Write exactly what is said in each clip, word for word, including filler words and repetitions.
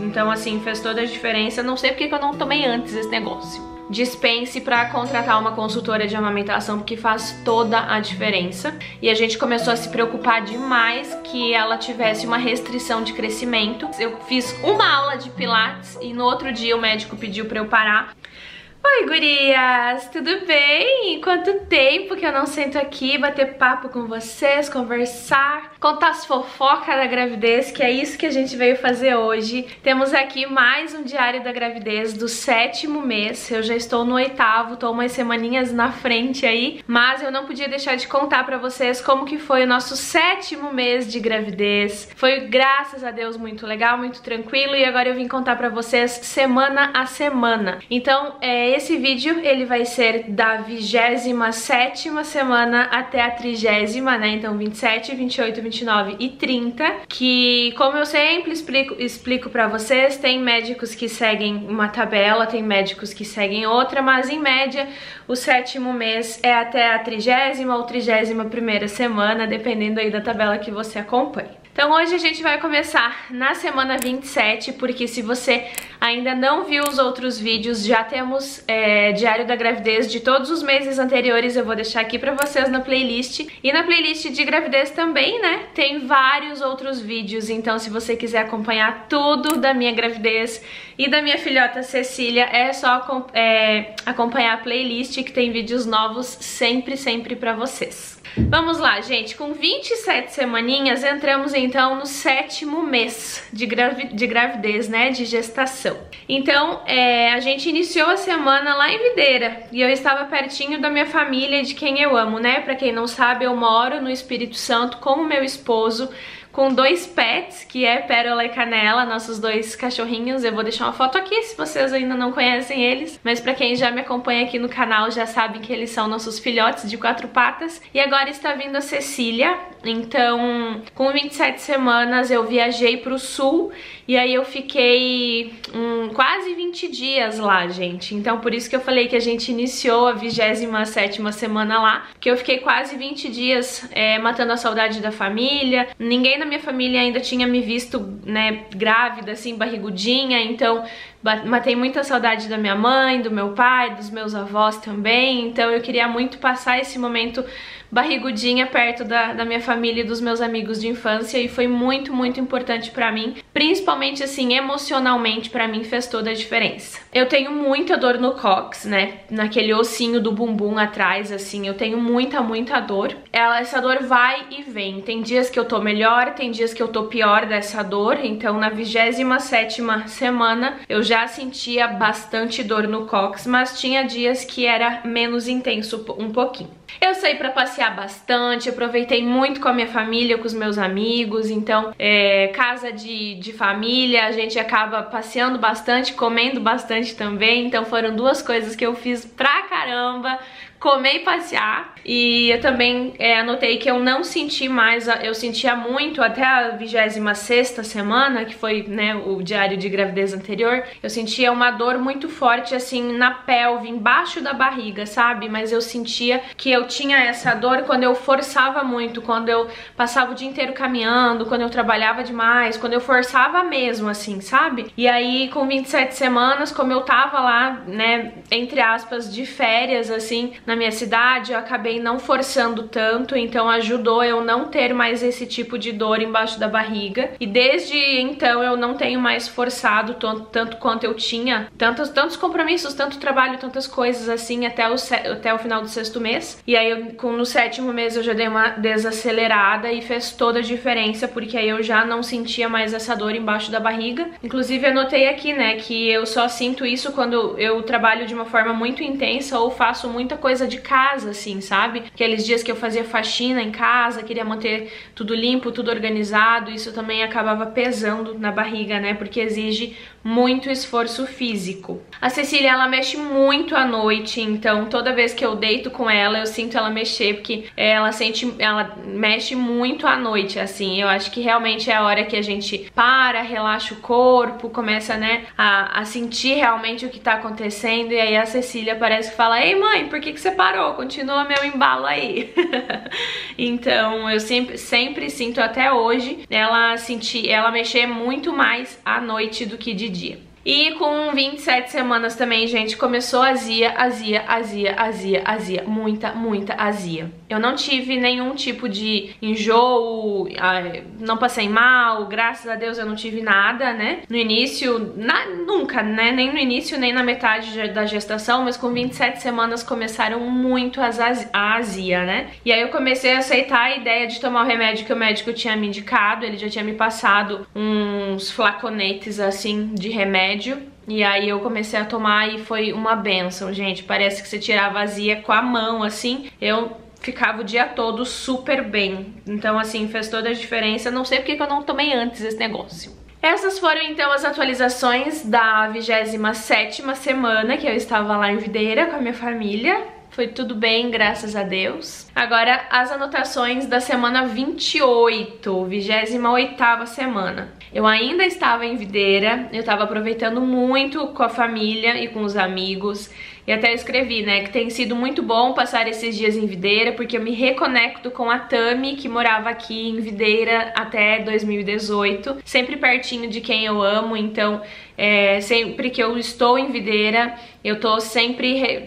Então, assim, fez toda a diferença. Não sei porque que eu não tomei antes esse negócio. Dispense pra contratar uma consultora de amamentação, porque faz toda a diferença. E a gente começou a se preocupar demais que ela tivesse uma restrição de crescimento. Eu fiz uma aula de pilates e no outro dia o médico pediu pra eu parar. Oi, gurias! Tudo bem? Quanto tempo que eu não sento aqui bater papo com vocês, conversar, contar as fofocas da gravidez, que é isso que a gente veio fazer hoje. Temos aqui mais um diário da gravidez do sétimo mês. Eu já estou no oitavo, tô umas semaninhas na frente aí, mas eu não podia deixar de contar pra vocês como que foi o nosso sétimo mês de gravidez. Foi, graças a Deus, muito legal, muito tranquilo, e agora eu vim contar pra vocês semana a semana. Então, é... esse vídeo, ele vai ser da vigésima sétima semana até a trigésima, né? Então vinte e sete, vinte e oito, vinte e nove e trinta, que, como eu sempre explico, explico pra vocês, tem médicos que seguem uma tabela, tem médicos que seguem outra, mas em média o sétimo mês é até a trigésima ou trigésima primeira semana, dependendo aí da tabela que você acompanha. Então hoje a gente vai começar na semana vinte e sete, porque se você ainda não viu os outros vídeos, já temos é, diário da gravidez de todos os meses anteriores, eu vou deixar aqui pra vocês na playlist. E na playlist de gravidez também, né, tem vários outros vídeos, então se você quiser acompanhar tudo da minha gravidez e da minha filhota Cecília, é só é, acompanhar a playlist, que tem vídeos novos sempre, sempre pra vocês. Vamos lá, gente, com vinte e sete semaninhas entramos então no sétimo mês de, gravi de gravidez, né, de gestação. Então, é, a gente iniciou a semana lá em Videira e eu estava pertinho da minha família, de quem eu amo, né? Pra quem não sabe, eu moro no Espírito Santo com o meu esposo, com dois pets, que é Pérola e Canela, nossos dois cachorrinhos. Eu vou deixar uma foto aqui, se vocês ainda não conhecem eles, mas pra quem já me acompanha aqui no canal já sabe que eles são nossos filhotes de quatro patas. E agora está vindo a Cecília. Então, com vinte e sete semanas eu viajei pro sul e aí eu fiquei hum, quase vinte dias lá, gente. Então por isso que eu falei que a gente iniciou a vigésima sétima semana lá, porque eu fiquei quase vinte dias é, matando a saudade da família. Ninguém na minha família ainda tinha me visto, né, grávida, assim, barrigudinha, então matei muita saudade da minha mãe, do meu pai, dos meus avós também. Então eu queria muito passar esse momento barrigudinha perto da, da minha família e dos meus amigos de infância, e foi muito, muito importante pra mim, principalmente assim, emocionalmente, pra mim fez toda a diferença. Eu tenho muita dor no cóccix, né, naquele ossinho do bumbum atrás, assim, eu tenho muita, muita dor. Ela, essa dor vai e vem, tem dias que eu tô melhor, tem dias que eu tô pior dessa dor. Então na vigésima sétima semana eu já sentia bastante dor no cóccix, mas tinha dias que era menos intenso um pouquinho. Eu saí pra passear bastante, aproveitei muito com a minha família, com os meus amigos. Então, é, casa de, de família, a gente acaba passeando bastante, comendo bastante também. Então foram duas coisas que eu fiz pra caramba: comer e passear. E eu também é, anotei que eu não senti mais, eu sentia muito até a vigésima sexta semana, que foi, né, o diário de gravidez anterior, eu sentia uma dor muito forte, assim, na pelve, embaixo da barriga, sabe? Mas eu sentia que eu tinha essa dor quando eu forçava muito, quando eu passava o dia inteiro caminhando, quando eu trabalhava demais, quando eu forçava mesmo, assim, sabe? E aí, com vinte e sete semanas, como eu tava lá, né, entre aspas, de férias, assim, na minha cidade, eu acabei não forçando tanto, então ajudou eu não ter mais esse tipo de dor embaixo da barriga. E desde então eu não tenho mais forçado tanto, tanto quanto eu tinha, tantos, tantos compromissos, tanto trabalho, tantas coisas assim, até o, até o final do sexto mês. E aí eu, com, no sétimo mês eu já dei uma desacelerada e fez toda a diferença, porque aí eu já não sentia mais essa dor embaixo da barriga. Inclusive anotei aqui, né, que eu só sinto isso quando eu trabalho de uma forma muito intensa ou faço muita coisa de casa, assim, sabe? Aqueles dias que eu fazia faxina em casa, queria manter tudo limpo, tudo organizado, isso também acabava pesando na barriga, né? Porque exige muito esforço físico. A Cecília, ela mexe muito à noite, então toda vez que eu deito com ela, eu sinto ela mexer, porque ela sente, ela mexe muito à noite, assim. Eu acho que realmente é a hora que a gente para, relaxa o corpo, começa, né, a, a sentir realmente o que tá acontecendo, e aí a Cecília parece que fala: ei, mãe, por que que você parou, continua meu embalo aí. Então eu sempre, sempre sinto até hoje ela, sentir, ela mexer muito mais à noite do que de dia. E com vinte e sete semanas também, gente, começou azia, azia, azia, azia, azia, muita, muita azia. Eu não tive nenhum tipo de enjoo, não passei mal, graças a Deus eu não tive nada, né? No início, na, nunca, né? Nem no início, nem na metade da gestação, mas com vinte e sete semanas começaram muito as az, a azia, né? E aí eu comecei a aceitar a ideia de tomar o remédio que o médico tinha me indicado, ele já tinha me passado uns flaconetes, assim, de remédio. E aí eu comecei a tomar e foi uma benção, gente. Parece que você tirava a azia com a mão, assim. Eu ficava o dia todo super bem. Então, assim, fez toda a diferença. Não sei porque que eu não tomei antes esse negócio. Essas foram, então, as atualizações da vigésima sétima semana, que eu estava lá em Videira com a minha família. Foi tudo bem, graças a Deus. Agora, as anotações da semana vinte e oito, vigésima oitava semana. Eu ainda estava em Videira, eu estava aproveitando muito com a família e com os amigos. E até eu escrevi, né, que tem sido muito bom passar esses dias em Videira, porque eu me reconecto com a Tami, que morava aqui em Videira até dois mil e dezoito, sempre pertinho de quem eu amo, então é, sempre que eu estou em Videira, eu tô sempre re,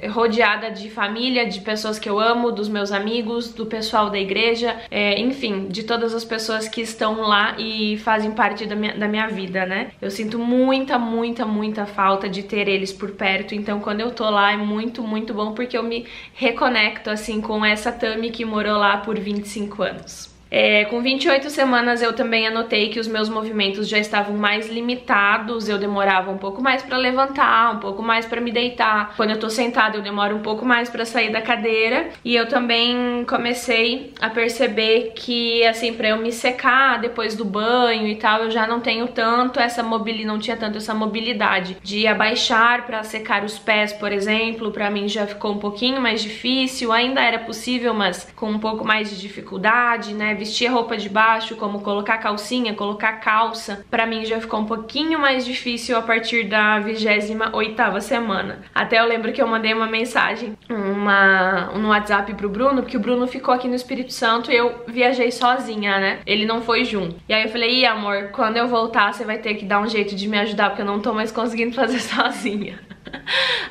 re, rodeada de família, de pessoas que eu amo, dos meus amigos, do pessoal da igreja, é, enfim, de todas as pessoas que estão lá e fazem parte da minha, da minha vida, né. Eu sinto muita, muita, muita falta de ter eles por perto, então quando eu tô lá é muito, muito bom porque eu me reconecto, assim, com essa Tami que morou lá por vinte e cinco anos. É, com vinte e oito semanas eu também anotei que os meus movimentos já estavam mais limitados, eu demorava um pouco mais pra levantar, um pouco mais pra me deitar. Quando eu tô sentada eu demoro um pouco mais pra sair da cadeira. E eu também comecei a perceber que, assim, pra eu me secar depois do banho e tal, eu já não tenho tanto essa mobilidade, não tinha tanto essa mobilidade de abaixar pra secar os pés, por exemplo. Pra mim já ficou um pouquinho mais difícil, ainda era possível, mas com um pouco mais de dificuldade, né? Vestir a roupa de baixo, como colocar calcinha, colocar calça, pra mim já ficou um pouquinho mais difícil a partir da vigésima oitava semana. Até eu lembro que eu mandei uma mensagem uma, no WhatsApp pro Bruno, porque o Bruno ficou aqui no Espírito Santo e eu viajei sozinha, né? Ele não foi junto. E aí eu falei, ih, amor, quando eu voltar você vai ter que dar um jeito de me ajudar, porque eu não tô mais conseguindo fazer sozinha.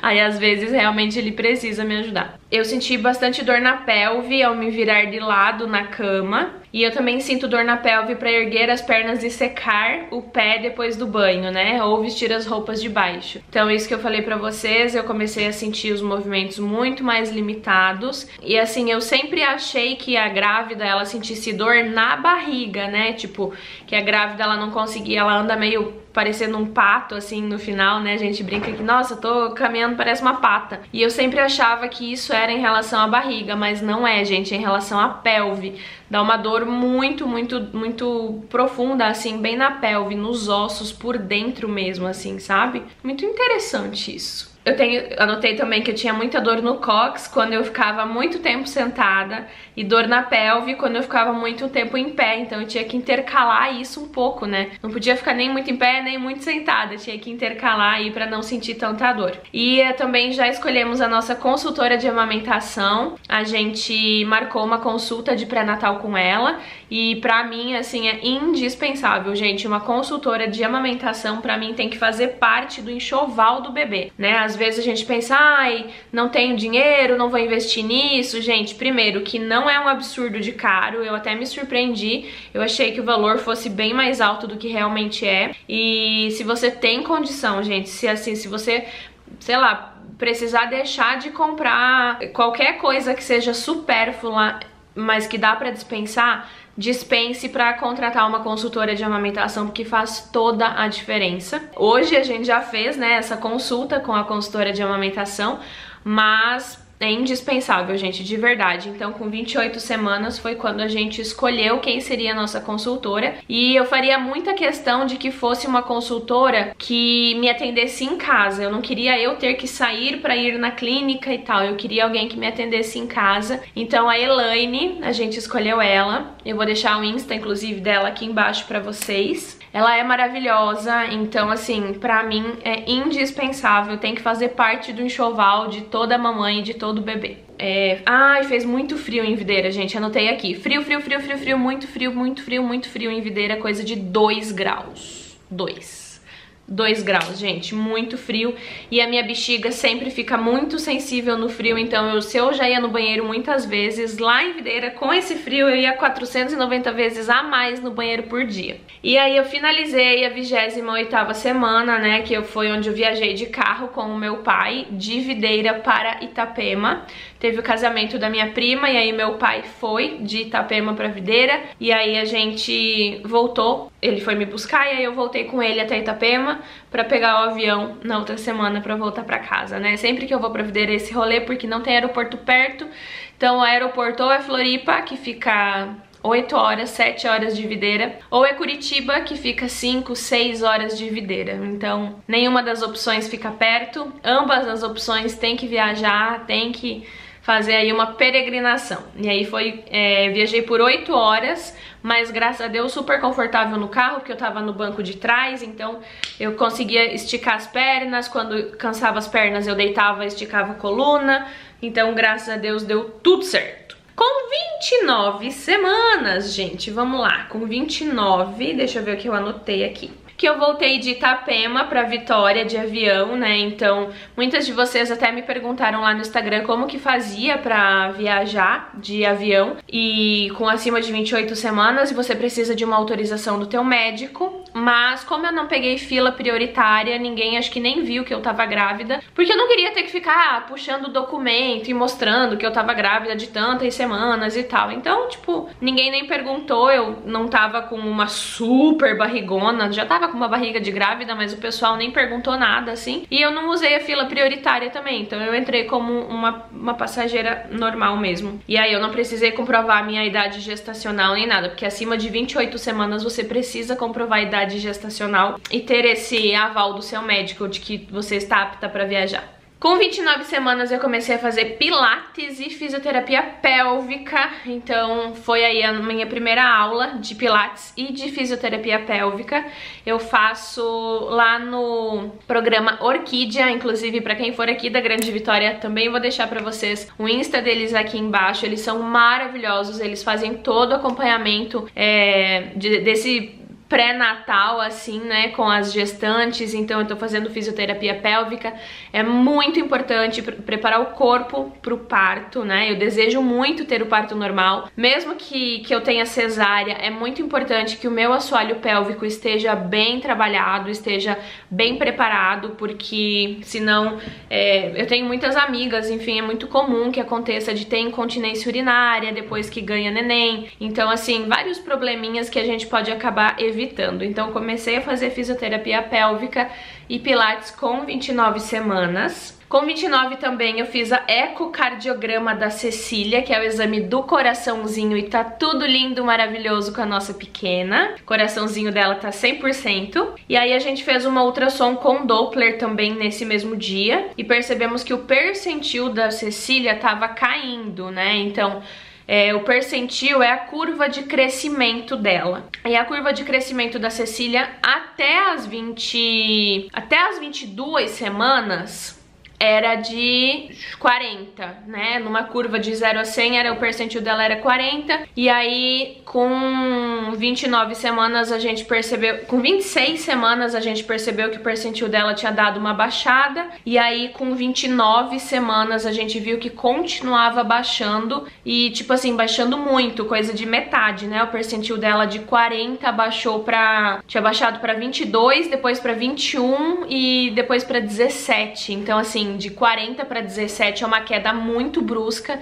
Aí às vezes realmente ele precisa me ajudar. Eu senti bastante dor na pelve ao me virar de lado na cama. E eu também sinto dor na pelve para erguer as pernas e secar o pé depois do banho, né? Ou vestir as roupas de baixo. Então isso que eu falei pra vocês, eu comecei a sentir os movimentos muito mais limitados. E assim, eu sempre achei que a grávida, ela sentisse dor na barriga, né? Tipo, que a grávida, ela não conseguia, ela anda meio parecendo um pato, assim, no final, né? A gente brinca que, nossa, eu tô caminhando, parece uma pata. E eu sempre achava que isso era em relação à barriga, mas não é, gente, é em relação à pelve. Dá uma dor muito, muito, muito profunda, assim, bem na pelve, nos ossos, por dentro mesmo, assim, sabe? Muito interessante isso. Eu tenho, anotei também que eu tinha muita dor no cóccix quando eu ficava muito tempo sentada e dor na pelve quando eu ficava muito tempo em pé, então eu tinha que intercalar isso um pouco, né? Não podia ficar nem muito em pé, nem muito sentada, tinha que intercalar aí pra não sentir tanta dor. E também já escolhemos a nossa consultora de amamentação, a gente marcou uma consulta de pré-natal com ela e pra mim, assim, é indispensável, gente, uma consultora de amamentação pra mim tem que fazer parte do enxoval do bebê, né? Às Às vezes a gente pensa, ai, não tenho dinheiro, não vou investir nisso. Gente, primeiro, que não é um absurdo de caro, eu até me surpreendi, eu achei que o valor fosse bem mais alto do que realmente é. E se você tem condição, gente, se assim, se você, sei lá, precisar deixar de comprar qualquer coisa que seja supérflua, mas que dá pra dispensar, dispense para contratar uma consultora de amamentação, porque faz toda a diferença. Hoje a gente já fez, né, essa consulta com a consultora de amamentação, mas é indispensável, gente, de verdade. Então, com vinte e oito semanas foi quando a gente escolheu quem seria a nossa consultora. E eu faria muita questão de que fosse uma consultora que me atendesse em casa. Eu não queria eu ter que sair pra ir na clínica e tal. Eu queria alguém que me atendesse em casa. Então, a Elaine, a gente escolheu ela. Eu vou deixar o Insta, inclusive, dela aqui embaixo pra vocês. ela é maravilhosa, então assim, pra mim é indispensável, tem que fazer parte do enxoval de toda mamãe e de todo bebê. É... Ai, fez muito frio em Videira, gente, anotei aqui. Frio, frio, frio, frio, frio, muito frio, muito frio, muito frio em Videira, coisa de dois graus. dois graus, gente, muito frio. E a minha bexiga sempre fica muito sensível no frio, então eu, se eu já ia no banheiro muitas vezes, lá em Videira, com esse frio, eu ia quatrocentas e noventa vezes a mais no banheiro por dia. E aí eu finalizei a vigésima oitava semana, né, que eu, foi onde eu viajei de carro com o meu pai, de Videira para Itapema. Teve o casamento da minha prima, e aí meu pai foi de Itapema para Videira, e aí a gente voltou, ele foi me buscar, e aí eu voltei com ele até Itapema, pra pegar o avião na outra semana pra voltar pra casa, né? Sempre que eu vou pra Videira esse rolê, porque não tem aeroporto perto. Então o aeroporto ou é Floripa, que fica oito horas, sete horas de Videira, ou é Curitiba, que fica cinco, seis horas de Videira. Então nenhuma das opções fica perto. Ambas as opções tem que viajar, tem que fazer aí uma peregrinação. E aí foi, é, viajei por oito horas, mas graças a Deus super confortável no carro, porque eu tava no banco de trás, então eu conseguia esticar as pernas, quando cansava as pernas eu deitava, esticava a coluna, então graças a Deus deu tudo certo. Com vinte e nove semanas, gente, vamos lá, com vinte e nove, deixa eu ver o que eu anotei aqui. Que eu voltei de Itapema pra Vitória de avião, né, então muitas de vocês até me perguntaram lá no Instagram como que fazia pra viajar de avião e com acima de vinte e oito semanas, você precisa de uma autorização do teu médico, mas como eu não peguei fila prioritária, ninguém acho que nem viu que eu tava grávida, porque eu não queria ter que ficar puxando o documento e mostrando que eu tava grávida de tantas semanas e tal, então tipo, ninguém nem perguntou, eu não tava com uma super barrigona, já tava com uma barriga de grávida, mas o pessoal nem perguntou nada, assim, e eu não usei a fila prioritária também, então eu entrei como uma, uma passageira normal mesmo, e aí eu não precisei comprovar a minha idade gestacional nem nada, porque acima de vinte e oito semanas você precisa comprovar a idade gestacional e ter esse aval do seu médico de que você está apta para viajar. Com vinte e nove semanas eu comecei a fazer pilates e fisioterapia pélvica, então foi aí a minha primeira aula de pilates e de fisioterapia pélvica. Eu faço lá no programa Orquídea, inclusive pra quem for aqui da Grande Vitória também vou deixar pra vocês o Insta deles aqui embaixo, eles são maravilhosos, eles fazem todo o acompanhamento é, de, desse... pré-natal, assim, né, com as gestantes, então eu tô fazendo fisioterapia pélvica, é muito importante pre- preparar o corpo pro parto, né, eu desejo muito ter o parto normal, mesmo que, que eu tenha cesárea, é muito importante que o meu assoalho pélvico esteja bem trabalhado, esteja bem preparado, porque senão, é, eu tenho muitas amigas, enfim, é muito comum que aconteça de ter incontinência urinária depois que ganha neném, então assim, vários probleminhas que a gente pode acabar evitando evitando. Então comecei a fazer fisioterapia pélvica e pilates com vinte e nove semanas. Com vinte e nove também eu fiz a ecocardiograma da Cecília, que é o exame do coraçãozinho, e tá tudo lindo, maravilhoso com a nossa pequena. O coraçãozinho dela tá cem por cento. E aí a gente fez uma ultrassom com Doppler também nesse mesmo dia e percebemos que o percentil da Cecília tava caindo, né? Então... É, o percentil é a curva de crescimento dela. E a curva de crescimento da Cecília até as vinte... Até as vinte e duas semanas... era de quarenta, né? Numa curva de zero a cem, era, o percentil dela era quarenta. E aí, com vinte e nove semanas, a gente percebeu... Com vinte e seis semanas, a gente percebeu que o percentil dela tinha dado uma baixada. E aí, com vinte e nove semanas, a gente viu que continuava baixando. E, tipo assim, baixando muito, coisa de metade, né? O percentil dela de quarenta baixou pra... Tinha baixado pra vinte e dois, depois pra vinte e um e depois pra dezessete. Então, assim... de quarenta para dezessete é uma queda muito brusca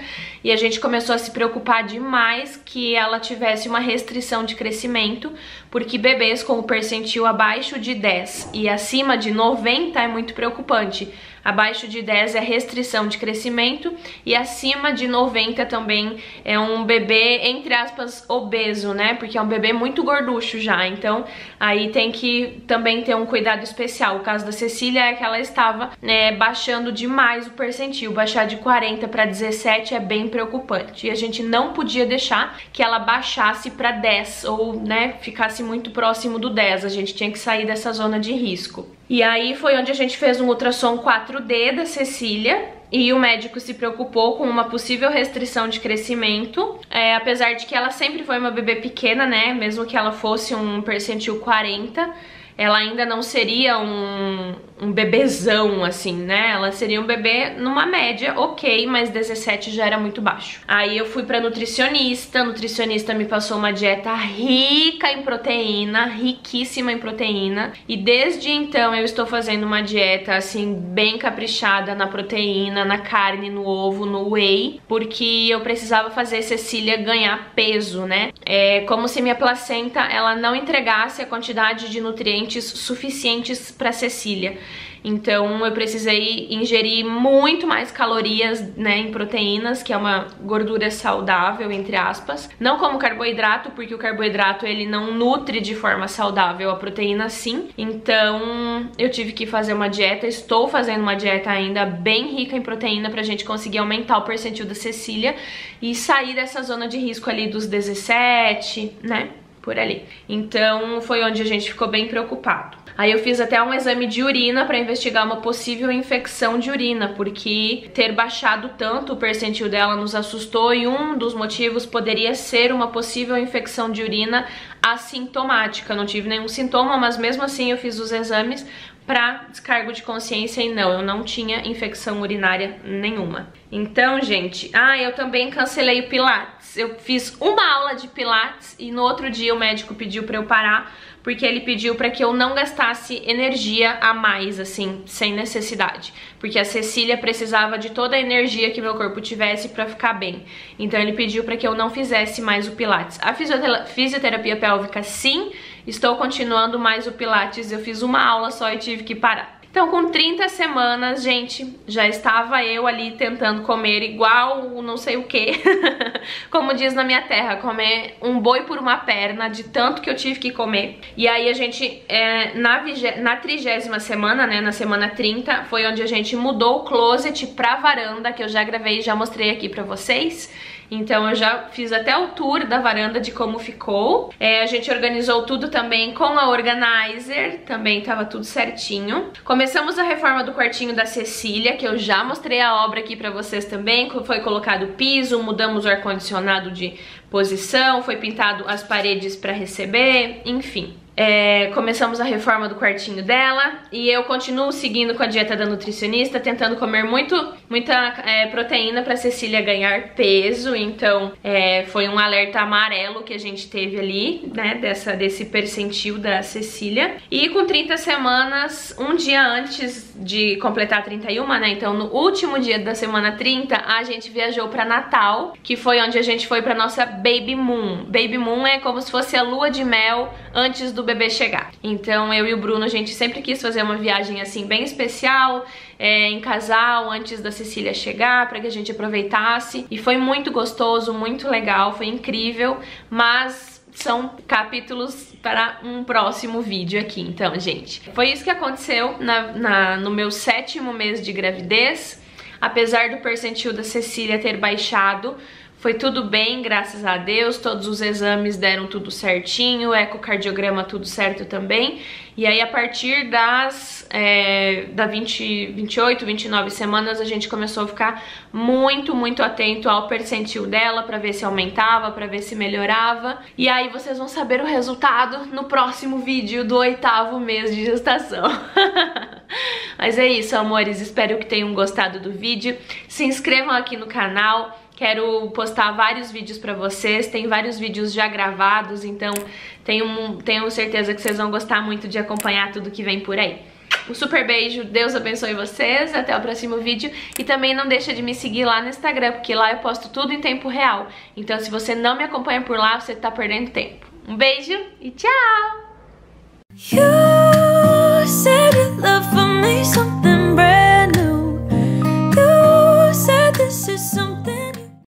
e a gente começou a se preocupar demais que ela tivesse uma restrição de crescimento, porque bebês com o percentil abaixo de dez e acima de noventa é muito preocupante. Abaixo de dez é restrição de crescimento e acima de noventa também é um bebê, entre aspas, obeso, né? Porque é um bebê muito gorducho já, então aí tem que também ter um cuidado especial. O caso da Cecília é que ela estava, né, baixando demais o percentil, baixar de quarenta para dezessete é bem preocupante e a gente não podia deixar que ela baixasse para dez ou, né, ficasse estivesse muito próximo do dez, a gente tinha que sair dessa zona de risco. E aí foi onde a gente fez um ultrassom quatro D da Cecília, e o médico se preocupou com uma possível restrição de crescimento, é, apesar de que ela sempre foi uma bebê pequena, né, mesmo que ela fosse um percentil quarenta, ela ainda não seria um, um bebezão, assim, né? Ela seria um bebê numa média, ok, mas dezessete já era muito baixo. Aí eu fui pra nutricionista, a nutricionista me passou uma dieta rica em proteína, riquíssima em proteína. E desde então eu estou fazendo uma dieta, assim, bem caprichada na proteína, na carne, no ovo, no whey, porque eu precisava fazer Cecília ganhar peso, né? É como se minha placenta, ela não entregasse a quantidade de nutrientes suficientes para Cecília. Então eu precisei ingerir muito mais calorias, né, em proteínas, que é uma gordura saudável, entre aspas. Não como carboidrato, porque o carboidrato ele não nutre de forma saudável, a proteína sim. Então eu tive que fazer uma dieta, estou fazendo uma dieta ainda bem rica em proteína pra gente conseguir aumentar o percentil da Cecília e sair dessa zona de risco ali dos dezessete, né? Por ali. Então foi onde a gente ficou bem preocupado. Aí eu fiz até um exame de urina para investigar uma possível infecção de urina, porque ter baixado tanto o percentil dela nos assustou, e um dos motivos poderia ser uma possível infecção de urina assintomática. Eu não tive nenhum sintoma, mas mesmo assim eu fiz os exames para descargo de consciência, e não, eu não tinha infecção urinária nenhuma. Então, gente, ah, eu também cancelei o Pilates. Eu fiz uma aula de Pilates e no outro dia o médico pediu para eu parar, porque ele pediu para que eu não gastasse energia a mais, assim, sem necessidade, porque a Cecília precisava de toda a energia que meu corpo tivesse para ficar bem. Então ele pediu para que eu não fizesse mais o Pilates. A fisioterapia pélvica, sim, estou continuando, mais o Pilates eu fiz uma aula só e tive que parar. Então, com trinta semanas, gente, já estava eu ali tentando comer igual não sei o quê. Como diz na minha terra, comer um boi por uma perna, de tanto que eu tive que comer. E aí a gente, é, na, na trigésima semana, né, na semana trinta, foi onde a gente mudou o closet pra varanda, que eu já gravei e já mostrei aqui pra vocês. Então eu já fiz até o tour da varanda, de como ficou. É, a gente organizou tudo também com a Organizer, também tava tudo certinho. Começamos a reforma do quartinho da Cecília, que eu já mostrei a obra aqui pra vocês também. Foi colocado o piso, mudamos o ar-condicionado de posição, foi pintado as paredes pra receber, enfim. É, começamos a reforma do quartinho dela, e eu continuo seguindo com a dieta da nutricionista, tentando comer muito, muita é, proteína para Cecília ganhar peso. Então é, foi um alerta amarelo que a gente teve ali, né, dessa, desse percentil da Cecília. E com trinta semanas, um dia antes de completar trinta e uma, né, então no último dia da semana trinta, a gente viajou para Natal, que foi onde a gente foi para nossa Baby Moon. Baby Moon é como se fosse a lua de mel antes do bebê chegar. Então eu e o Bruno, a gente sempre quis fazer uma viagem assim bem especial, é, em casal, antes da Cecília chegar, para que a gente aproveitasse, e foi muito gostoso, muito legal, foi incrível, mas são capítulos para um próximo vídeo aqui. Então, gente, foi isso que aconteceu na, na, no meu sétimo mês de gravidez. Apesar do percentil da Cecília ter baixado, foi tudo bem, graças a Deus, todos os exames deram tudo certinho, ecocardiograma tudo certo também. E aí a partir das é, da vinte, vinte e oito, vinte e nove semanas a gente começou a ficar muito, muito atento ao percentil dela, pra ver se aumentava, pra ver se melhorava. E aí vocês vão saber o resultado no próximo vídeo do oitavo mês de gestação. Mas é isso, amores, espero que tenham gostado do vídeo. Se inscrevam aqui no canal. Quero postar vários vídeos pra vocês, tem vários vídeos já gravados, então tenho, tenho certeza que vocês vão gostar muito de acompanhar tudo que vem por aí. Um super beijo, Deus abençoe vocês, até o próximo vídeo. E também não deixa de me seguir lá no Instagram, porque lá eu posto tudo em tempo real. Então se você não me acompanha por lá, você tá perdendo tempo. Um beijo e tchau!